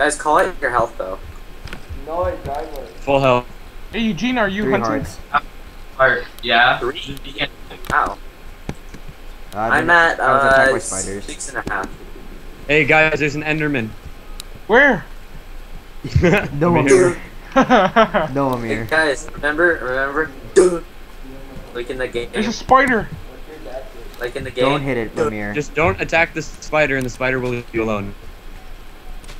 Guys, call out your health though. No, I died with it. Full health. Hey Eugene, are you hunting? Yeah. 3? Wow. I'm at 6.5. Hey guys, there's an Enderman. Where? No Amir. No Amir. Hey guys, remember, like in the game. There's a spider. Like in the game. Don't hit it, Amir. Just don't attack the spider, and the spider will leave you alone.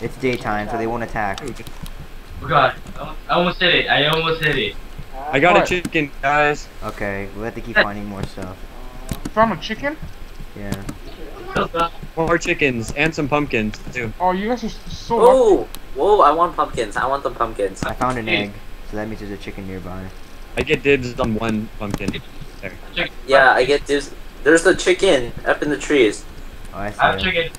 It's daytime, so they won't attack. Oh god, I almost hit it. I got a chicken, guys. Okay, we'll have to keep finding more stuff. Found a chicken? Yeah. More chickens and some pumpkins too. Oh, you guys are so. Whoa! Whoa! I want pumpkins. I want the pumpkins. I found an egg, so that means there's a chicken nearby. I get dibs on one pumpkin. There. Yeah, I get dibs. There's the chicken up in the trees. Oh, I see. I have chicken.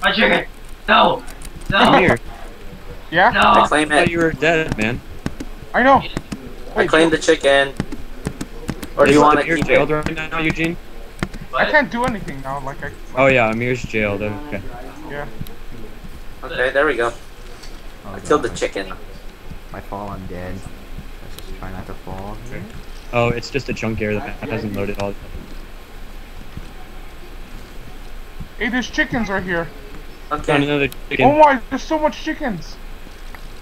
My chicken. No. No. Come here. Yeah. No. I claim it. I thought you were dead, man. I know. I claimed the chicken. Or do you want to keep jailed right now, Eugene? What? I can't do anything now, like I... Oh yeah, Amir's jailed, okay. Yeah. Okay, there we go. Oh, I killed the chicken. If I fall, I'm dead. Let's just try not to fall. Okay. Oh, it's just a chunk air that hasn't loaded all the time. Hey, there's chickens right here. Okay. Another chicken. Oh my, there's so much chickens!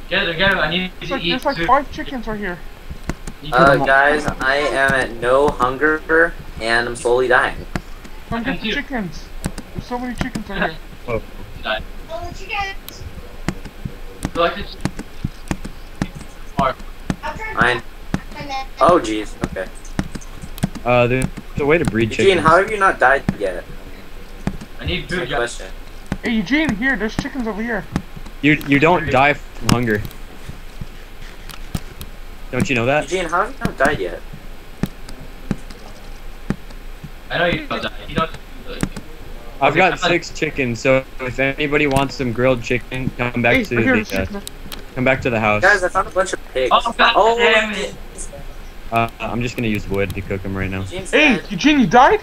Get them, I need to eat. There's like 5 chickens right here. Guys, I am at no hunger, and I'm slowly dying. Come get the chickens! There's so many chickens in here. Whoa. Died. Oh, the chickens! Collected. Mine. Oh, jeez. Okay. There's a way to breed chickens. Eugene, how have you not died yet? I need food, guys. Hey, Eugene, here. There's chickens over here. You don't die from hunger. Don't you know that? Eugene, how have you not died yet? I know you don't die. You don't... I've got 6 chickens, so if anybody wants some grilled chicken, come back to the come back to the house. Guys, I found a bunch of pigs. Oh, God damn it! I'm just gonna use wood to cook them right now. Hey, Eugene, you died?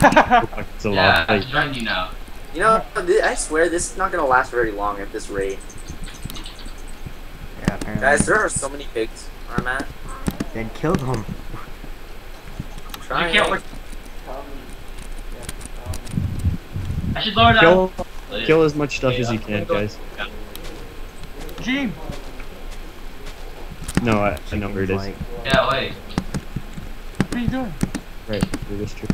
It's a lot. I'm trying you now. You know, I swear this is not gonna last very long at this rate. Yeah, apparently. Guys, there are so many pigs where I'm at. Then kill them. I should lower down. Kill as much stuff as you can, guys. Gene! No, I know where it is. Yeah, wait. What are you doing? Right, do this too.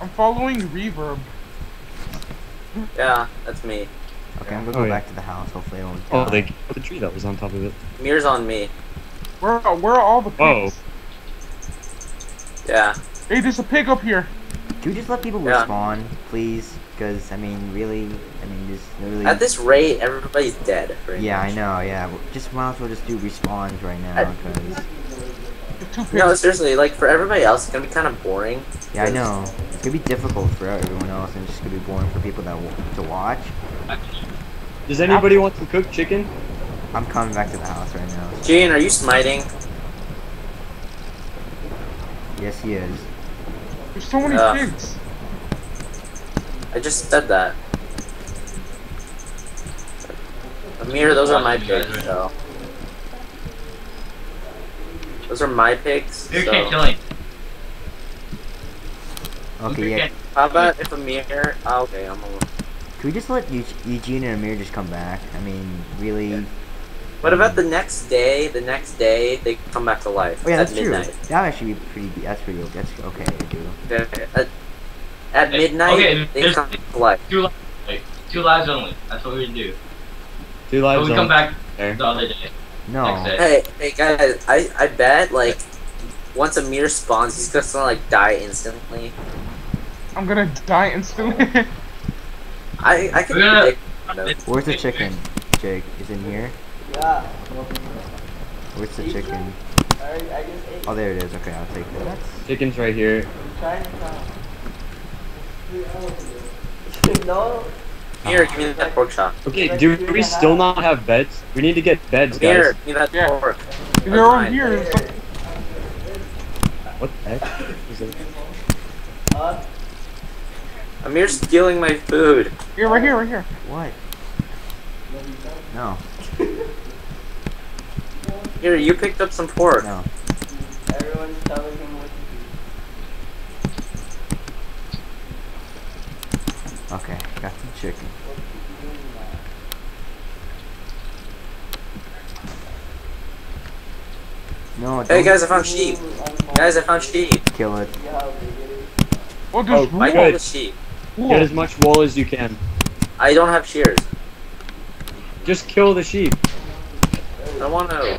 I'm following Reverb. Yeah, that's me. Okay, I'm gonna go back to the house. Hopefully, I won't. Oh, they killed the tree that was on top of it. Mirror's on me. Where are all the pigs? Yeah. Hey, there's a pig up here. Can we just let people respawn, please? Because, I mean, really, just really... At this rate, everybody's dead. Yeah, much. I know, yeah. Just might as well just do respawns right now, because... No, seriously, like, for everybody else, it's gonna be kind of boring. Yeah, I know. It's gonna be difficult for everyone else, and it's just gonna be boring for people that want to watch. Does anybody want some cooked chicken? I'm coming back to the house right now. Gene, are you smiting? Yes, he is. There's so many pigs. I just said that. Amir, those are my pigs, though. Those are my pigs. You can't kill him. Okay, yeah. How about if Amir? Oh, okay, I'm alone. Can we just let Eugene and Amir just come back? I mean, really. Yeah. What about the next day? The next day, they come back to life. Oh, yeah, that's midnight. True. That would actually be pretty. That's pretty. That's okay to do. Okay. At midnight, they come back to life. 2 lives only. That's what we do. 2 lives only. We come back the other day. No. Hey, guys. I bet like once Amir spawns, he's just gonna like die instantly. I'm gonna die instantly. I can predict. Where's the chicken, Jake? Is it in here? Yeah. Where's the chicken? Oh, there it is. Okay, I'll take that. Chicken's right here. No. Here, give me that pork chop. Okay, do we still not have beds? We need to get beds, guys. Here, give me that pork. They're over here. What the heck is it? Amir's stealing my food. Here, right here, right here. What? No. Here, you picked up some pork. No. Everyone's telling him what to do. Okay, got some chicken. No, hey guys, I found sheep. Guys, I found sheep. Kill it. What is wool? I got the sheep. Get as much wool as you can. I don't have shears. Just kill the sheep. I want to.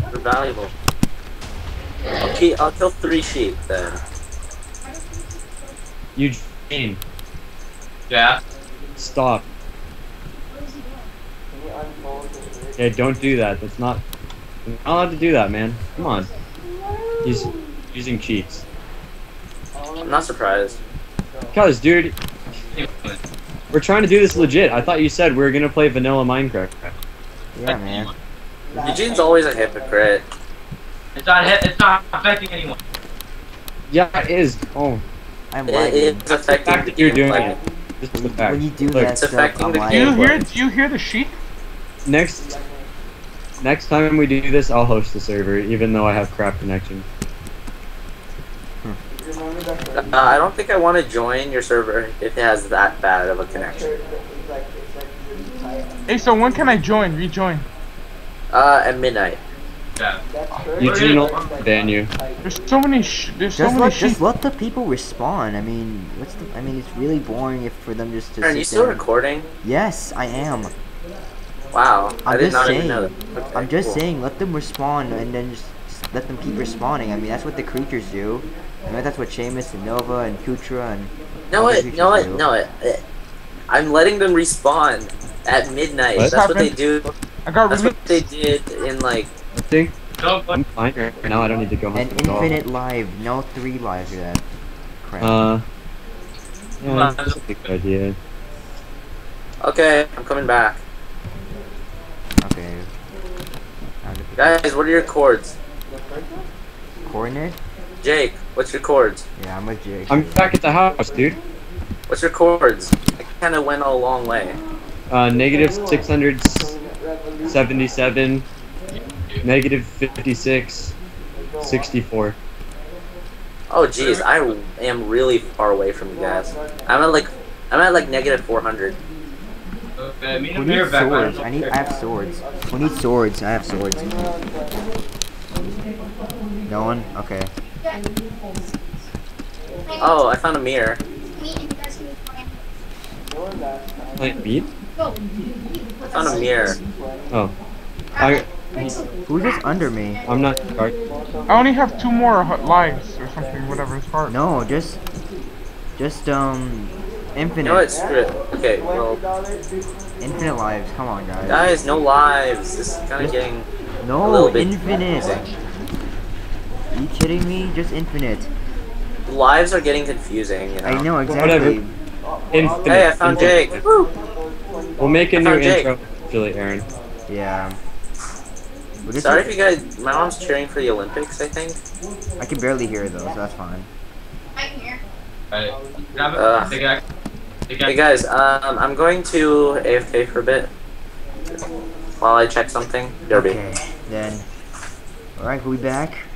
They're valuable. I'll kill 3 sheep then. Eugene. Yeah? Stop. Yeah, don't do that. That's not. You're not allowed to do that, man. Come on. He's using cheats. I'm not surprised. Because, dude, we're trying to do this legit. I thought you said we were going to play vanilla Minecraft. Yeah, man. Eugene's always a hypocrite. It's not affecting anyone. Yeah, it is. Oh. I'm lying. It's affecting the fact that you're doing it. This is the fact. When you do that, it's affecting the game. Do you hear the sheep? Next time we do this, I'll host the server, even though I have crap connection. I don't think I want to join your server if it has that bad of a connection. Hey, so when can I join? Rejoin? At midnight. Yeah. Eugene will ban you. There's so many. Just let the people respond. I mean, it's really boring if for them just to. Are you still recording? Yes, I am. Wow, I did not even know that. Okay, I'm just saying, let them respond and then just let them keep responding. I mean, that's what the creatures do. I mean, that's what Seamus and Nova and Kutra and. No, I'm letting them respawn at midnight. What? That's what they do. That's what they did in like. I think. I'm fine right now. I don't need to go home. An infinite live, no 3 lives or that. Crap. Yeah, that's a good idea. Okay, I'm coming back. Okay. Guys, what are your chords? Coordinate? Jake, what's your chords? Yeah, I'm with Jake. I'm back at the house, dude. What's your chords? I kind of went a long way. -677, -56, 64. Oh, jeez, I am really far away from you guys. I'm at like -400. Okay, we need swords. I have swords. We need swords. I have swords. No one? Okay. Oh, I found a mirror. Like beat? I found a mirror. Oh. Who's just under me? I'm not. I only have 2 more lives or something, whatever it's called. No, just. Infinite. No, it's true. Okay, well. Infinite lives, come on, guys. Guys, no lives. This is kind of getting. No, a little bit infinite. Confusing. Are you kidding me? Just infinite. Lives are getting confusing, you know. I know, exactly. Infinite. Hey, I found infinite. Jake. Woo. We'll make a new intro, actually, Aaron. Yeah. Sorry if you guys. My mom's cheering for the Olympics, I think. I can barely hear though, so that's fine. I can hear. Hey guys, I'm going to AFK for a bit while I check something. Derby. Okay, then. Alright, we'll be back.